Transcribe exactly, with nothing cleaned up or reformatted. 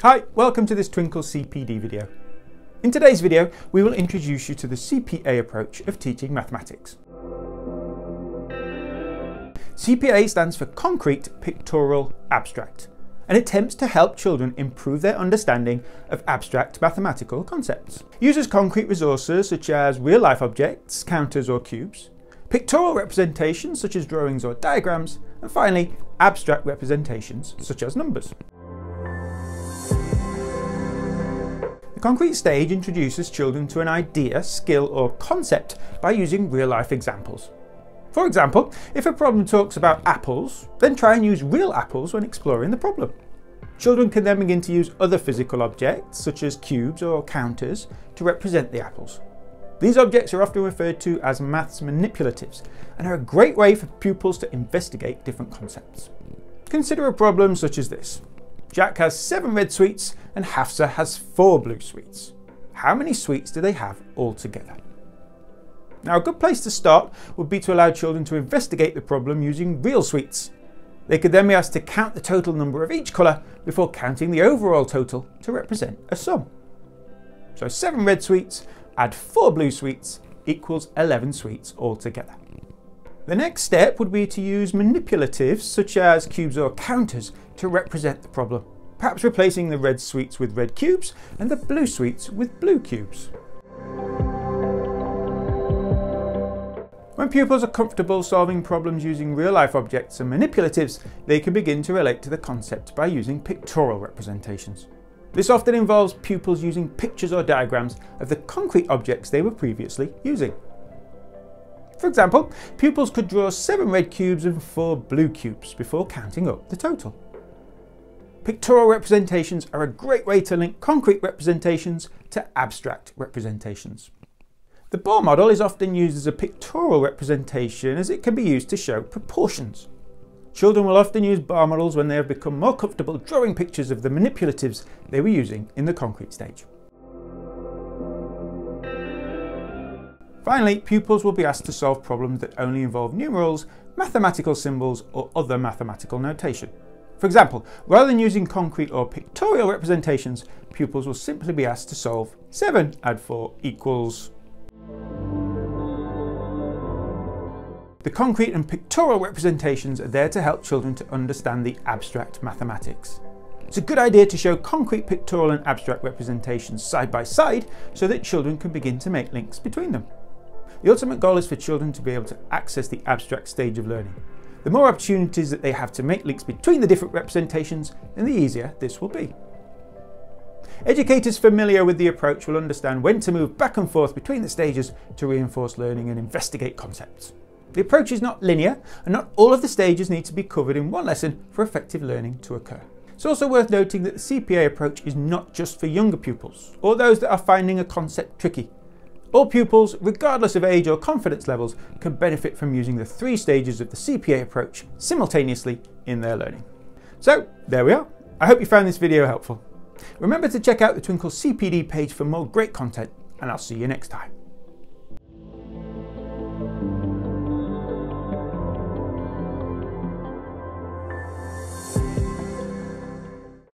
Hi, welcome to this Twinkl C P D video. In today's video, we will introduce you to the C P A approach of teaching mathematics. C P A stands for Concrete Pictorial Abstract, and attempts to help children improve their understanding of abstract mathematical concepts. Uses concrete resources such as real-life objects, counters or cubes, pictorial representations such as drawings or diagrams, and finally, abstract representations such as numbers. The concrete stage introduces children to an idea, skill or concept by using real-life examples. For example, if a problem talks about apples, then try and use real apples when exploring the problem. Children can then begin to use other physical objects, such as cubes or counters, to represent the apples. These objects are often referred to as maths manipulatives, and are a great way for pupils to investigate different concepts. Consider a problem such as this. Jack has seven red sweets and Hafsa has four blue sweets. How many sweets do they have altogether? Now, a good place to start would be to allow children to investigate the problem using real sweets. They could then be asked to count the total number of each colour before counting the overall total to represent a sum. So seven red sweets, add four blue sweets equals eleven sweets altogether. The next step would be to use manipulatives such as cubes or counters to represent the problem, perhaps replacing the red sweets with red cubes and the blue sweets with blue cubes. When pupils are comfortable solving problems using real-life objects and manipulatives, they can begin to relate to the concept by using pictorial representations. This often involves pupils using pictures or diagrams of the concrete objects they were previously using. For example, pupils could draw seven red cubes and four blue cubes before counting up the total. Pictorial representations are a great way to link concrete representations to abstract representations. The Bohr model is often used as a pictorial representation as it can be used to show proportions. Children will often use Bohr models when they have become more comfortable drawing pictures of the manipulatives they were using in the concrete stage. Finally, pupils will be asked to solve problems that only involve numerals, mathematical symbols or other mathematical notation. For example, rather than using concrete or pictorial representations, pupils will simply be asked to solve seven add four equals. The concrete and pictorial representations are there to help children to understand the abstract mathematics. It's a good idea to show concrete, pictorial and abstract representations side by side so that children can begin to make links between them. The ultimate goal is for children to be able to access the abstract stage of learning. The more opportunities that they have to make links between the different representations, then the easier this will be. Educators familiar with the approach will understand when to move back and forth between the stages to reinforce learning and investigate concepts. The approach is not linear, and not all of the stages need to be covered in one lesson for effective learning to occur. It's also worth noting that the C P A approach is not just for younger pupils, or those that are finding a concept tricky. All pupils, regardless of age or confidence levels, can benefit from using the three stages of the C P A approach simultaneously in their learning. So, there we are. I hope you found this video helpful. Remember to check out the Twinkl C P D page for more great content, and I'll see you next time.